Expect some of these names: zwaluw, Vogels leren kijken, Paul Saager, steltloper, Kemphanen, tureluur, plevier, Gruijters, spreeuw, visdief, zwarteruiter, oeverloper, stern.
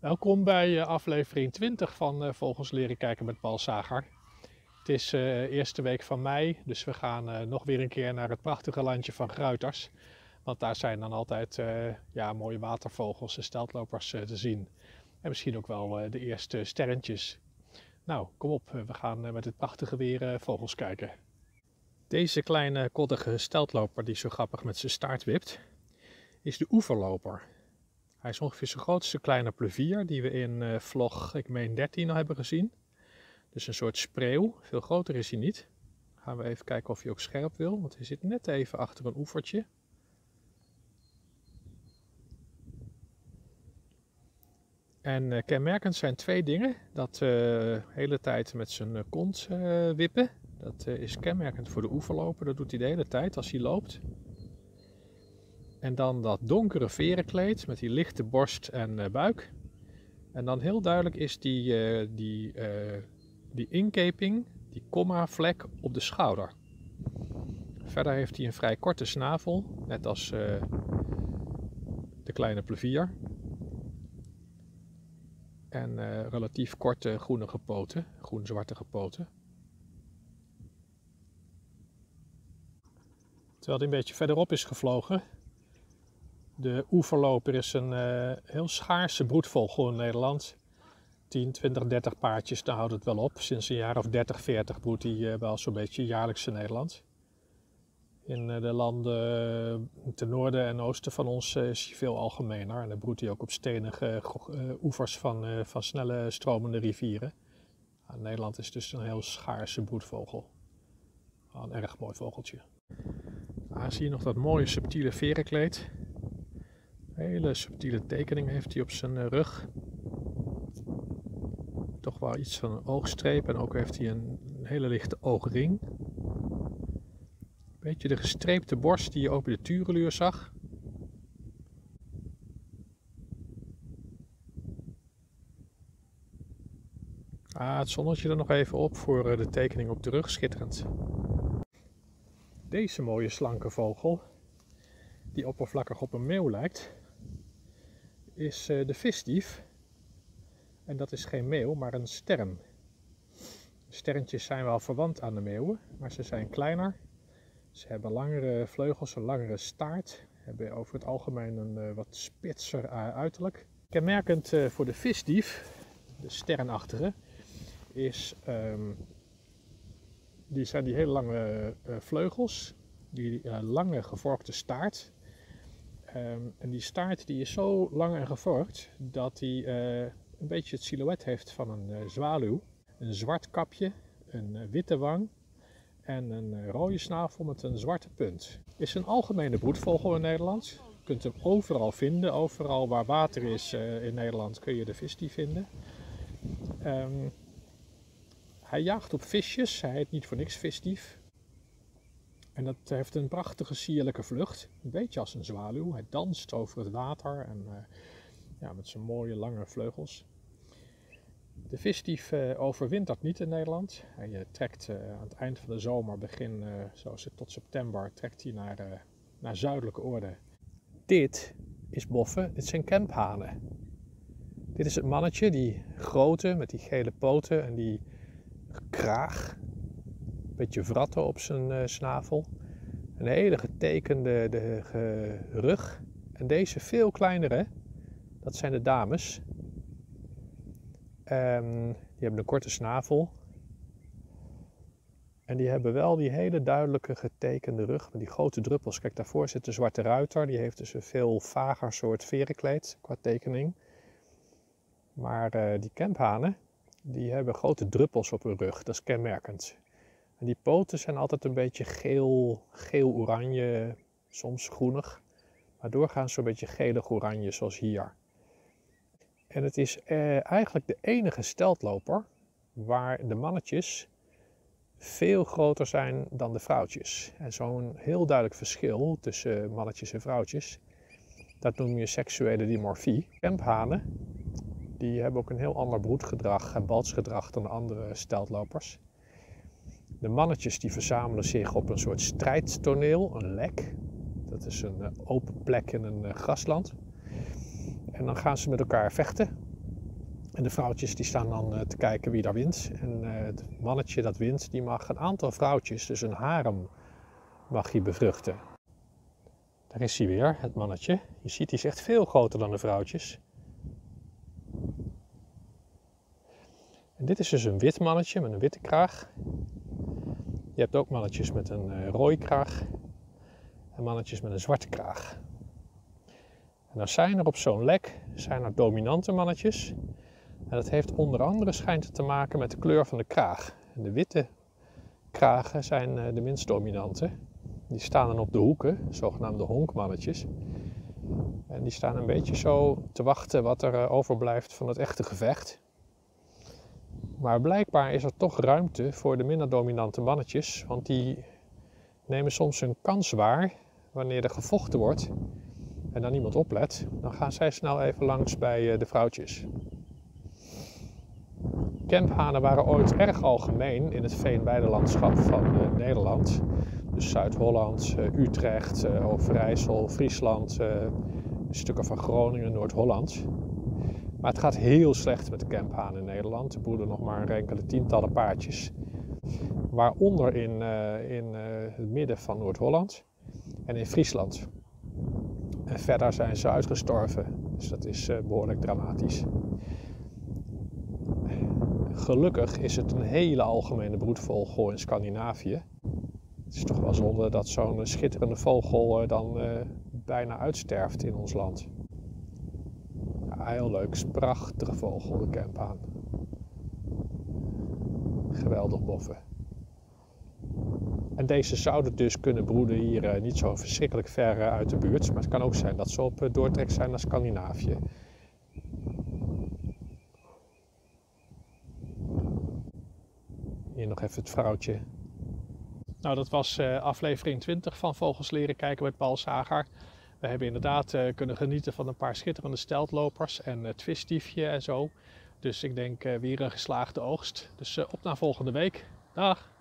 Welkom bij aflevering 20 van Vogels leren kijken met Paul Saager. Het is de eerste week van mei, dus we gaan nog weer een keer naar het prachtige landje van Gruijters. Want daar zijn dan altijd mooie watervogels en steltlopers te zien. En misschien ook wel de eerste sterntjes. Nou, kom op, we gaan met het prachtige weer vogels kijken. Deze kleine koddige steltloper die zo grappig met zijn staart wipt, is de oeverloper. Hij is ongeveer zo groot als de kleine plevier die we in vlog, ik meen 13 al hebben gezien. Dus een soort spreeuw, veel groter is hij niet. Gaan we even kijken of hij ook scherp wil, want hij zit net even achter een oevertje. En kenmerkend zijn twee dingen, dat de hele tijd met zijn kont wippen. Dat is kenmerkend voor de oeverloper, dat doet hij de hele tijd als hij loopt. En dan dat donkere verenkleed met die lichte borst en buik. En dan heel duidelijk is die inkeping, die komma-vlek op de schouder. Verder heeft hij een vrij korte snavel, net als de kleine plevier. En relatief korte groen-zwartige poten. Terwijl hij een beetje verderop is gevlogen. De oeverloper is een heel schaarse broedvogel in Nederland. 10, 20, 30 paardjes, daar houdt het wel op. Sinds een jaar of 30, 40 broedt hij wel zo'n beetje jaarlijks in Nederland. In de landen ten noorden en oosten van ons is hij veel algemener. En dan broedt hij ook op stenige oevers van snelle stromende rivieren. Nou, Nederland is dus een heel schaarse broedvogel. Nou, een erg mooi vogeltje. Daar zie je nog dat mooie subtiele verenkleed. Hele subtiele tekening heeft hij op zijn rug. Toch wel iets van een oogstreep en ook heeft hij een hele lichte oogring. Beetje de gestreepte borst die je ook bij de tureluur zag. Het zonnetje er nog even op voor de tekening op de rug, schitterend. Deze mooie slanke vogel, die oppervlakkig op een meeuw lijkt, is de visdief. En dat is geen meeuw, maar een stern. De sterntjes zijn wel verwant aan de meeuwen, maar ze zijn kleiner. Ze hebben langere vleugels, een langere staart. Hebben over het algemeen een wat spitser uiterlijk. Kenmerkend voor de visdief, de sternachtige, is die hele lange vleugels. Die lange gevorkte staart. En die staart die is zo lang en gevorkt dat hij een beetje het silhouet heeft van een zwaluw. Een zwart kapje, een witte wang en een rode snavel met een zwarte punt. Is een algemene broedvogel in Nederland. Je kunt hem overal vinden. Overal waar water is in Nederland kun je de visdief vinden. Hij jaagt op visjes. Hij heet niet voor niks visdief. En dat heeft een prachtige sierlijke vlucht, een beetje als een zwaluw. Hij danst over het water en met zijn mooie lange vleugels. De visdief overwintert niet in Nederland. Hij trekt aan het eind van de zomer, tot september, trekt hij naar zuidelijke oorden. Dit is boffen, dit zijn kemphanen. Dit is het mannetje, die grote met die gele poten en die kraag. Een beetje wratten op zijn snavel, een hele getekende rug. En deze veel kleinere, dat zijn de dames. Die hebben een korte snavel en die hebben wel die hele duidelijke getekende rug met die grote druppels. Kijk, daarvoor zit de zwarte ruiter, die heeft dus een veel vager soort verenkleed qua tekening. Maar die kemphanen, die hebben grote druppels op hun rug, dat is kenmerkend. En die poten zijn altijd een beetje geel, geel-oranje, soms groenig. Maar doorgaans zo'n beetje gelig-oranje, zoals hier. En het is eigenlijk de enige steltloper waar de mannetjes veel groter zijn dan de vrouwtjes. En zo'n heel duidelijk verschil tussen mannetjes en vrouwtjes, dat noem je seksuele dimorfie. Kemphanen, die hebben ook een heel ander broedgedrag en baltsgedrag dan de andere steltlopers. De mannetjes die verzamelen zich op een soort strijdtoneel, een lek. Dat is een open plek in een grasland. En dan gaan ze met elkaar vechten. En de vrouwtjes die staan dan te kijken wie daar wint. En het mannetje dat wint, die mag een aantal vrouwtjes, dus een harem, mag hij bevruchten. Daar is hij weer, het mannetje. Je ziet, die is echt veel groter dan de vrouwtjes. En dit is dus een wit mannetje met een witte kraag. Je hebt ook mannetjes met een rode kraag en mannetjes met een zwarte kraag. En dan zijn er op zo'n lek dominante mannetjes. En dat heeft onder andere te maken met de kleur van de kraag. En de witte kragen zijn de minst dominante. Die staan dan op de hoeken, zogenaamde honkmannetjes. En die staan een beetje zo te wachten wat er overblijft van het echte gevecht. Maar blijkbaar is er toch ruimte voor de minder dominante mannetjes, want die nemen soms hun kans waar wanneer er gevochten wordt en dan niemand oplet. Dan gaan zij snel even langs bij de vrouwtjes. Kemphanen waren ooit erg algemeen in het veenweidelandschap van Nederland. Dus Zuid-Holland, Utrecht, Overijssel, Friesland, stukken van Groningen, Noord-Holland. Maar het gaat heel slecht met de kemphanen in Nederland. Er broeden nog maar enkele tientallen paardjes. Waaronder in het midden van Noord-Holland en in Friesland. En verder zijn ze uitgestorven. Dus dat is behoorlijk dramatisch. Gelukkig is het een hele algemene broedvogel in Scandinavië. Het is toch wel zonde dat zo'n schitterende vogel dan bijna uitsterft in ons land. Heel leuk, prachtige vogel, de kemphaan. Geweldig boffen. En deze zouden dus kunnen broeden hier niet zo verschrikkelijk ver uit de buurt. Maar het kan ook zijn dat ze op doortrek zijn naar Scandinavië. Hier nog even het vrouwtje. Nou, dat was aflevering 20 van Vogels leren kijken met Paul Saager. We hebben inderdaad kunnen genieten van een paar schitterende steltlopers en het visdiefje en zo. Dus ik denk weer een geslaagde oogst. Dus op naar volgende week. Dag!